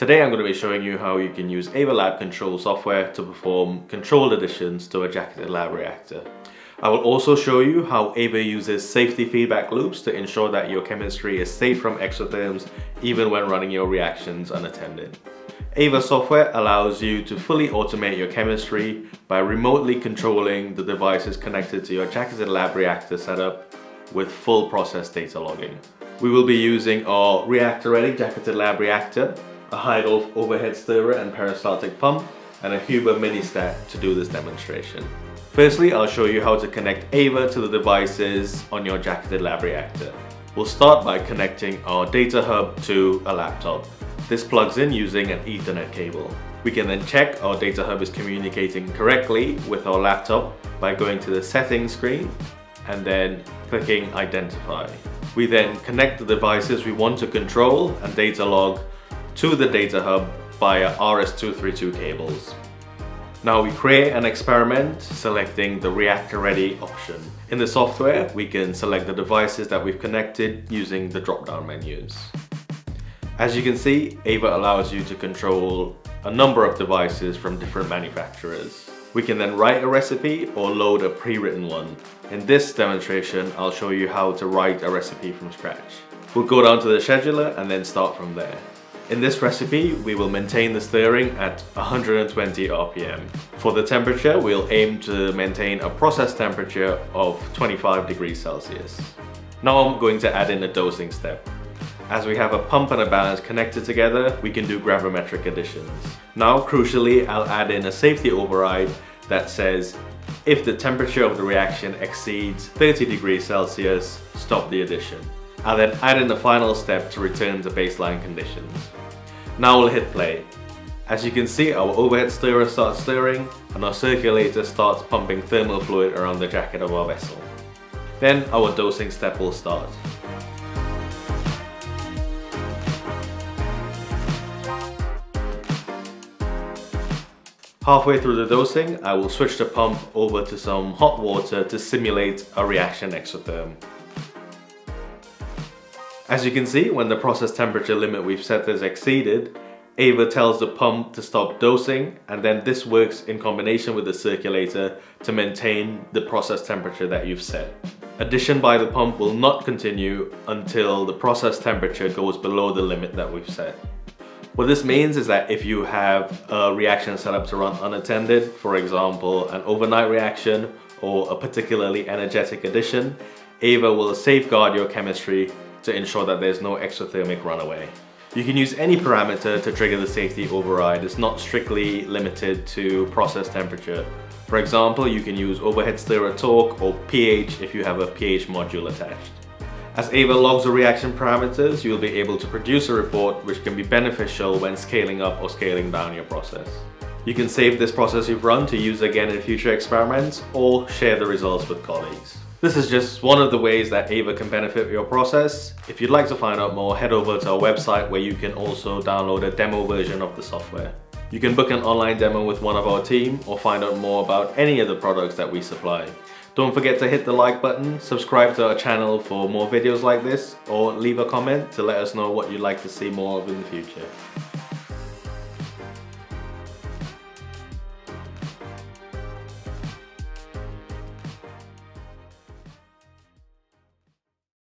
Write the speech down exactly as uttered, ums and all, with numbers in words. Today I'm going to be showing you how you can use A V A Lab control software to perform controlled additions to a jacketed lab reactor. I will also show you how A V A uses safety feedback loops to ensure that your chemistry is safe from exotherms even when running your reactions unattended. A V A software allows you to fully automate your chemistry by remotely controlling the devices connected to your jacketed lab reactor setup with full process data logging. We will be using our reactor-ready jacketed lab reactor, a Hydolph overhead stirrer and peristaltic pump, and a Huber mini stat to do this demonstration. Firstly, I'll show you how to connect A V A to the devices on your jacketed lab reactor. We'll start by connecting our data hub to a laptop. This plugs in using an Ethernet cable. We can then check our data hub is communicating correctly with our laptop by going to the settings screen and then clicking identify. We then connect the devices we want to control and data log to the data hub via R S two thirty-two cables. Now we create an experiment selecting the reactor ready option. In the software, we can select the devices that we've connected using the drop down menus. As you can see, A V A allows you to control a number of devices from different manufacturers. We can then write a recipe or load a pre-written one. In this demonstration, I'll show you how to write a recipe from scratch. We'll go down to the scheduler and then start from there. In this recipe, we will maintain the stirring at one hundred twenty R P M. For the temperature, we'll aim to maintain a process temperature of twenty-five degrees Celsius. Now I'm going to add in a dosing step. As we have a pump and a balance connected together, we can do gravimetric additions. Now, crucially, I'll add in a safety override that says, if the temperature of the reaction exceeds thirty degrees Celsius, stop the addition. I'll then add in the final step to return to baseline conditions. Now we'll hit play. As you can see, our overhead stirrer starts stirring and our circulator starts pumping thermal fluid around the jacket of our vessel. Then our dosing step will start. Halfway through the dosing, I will switch the pump over to some hot water to simulate a reaction exotherm. As you can see, when the process temperature limit we've set is exceeded, A V A tells the pump to stop dosing, and then this works in combination with the circulator to maintain the process temperature that you've set. Addition by the pump will not continue until the process temperature goes below the limit that we've set. What this means is that if you have a reaction set up to run unattended, for example, an overnight reaction or a particularly energetic addition, A V A will safeguard your chemistry to ensure that there's no exothermic runaway. You can use any parameter to trigger the safety override. It's not strictly limited to process temperature. For example, you can use overhead stirrer torque or pH if you have a pH module attached. As A V A logs the reaction parameters, you'll be able to produce a report which can be beneficial when scaling up or scaling down your process. You can save this process you've run to use again in future experiments or share the results with colleagues. This is just one of the ways that A V A can benefit your process. If you'd like to find out more, head over to our website where you can also download a demo version of the software. You can book an online demo with one of our team or find out more about any of the products that we supply. Don't forget to hit the like button, subscribe to our channel for more videos like this, or leave a comment to let us know what you'd like to see more of in the future.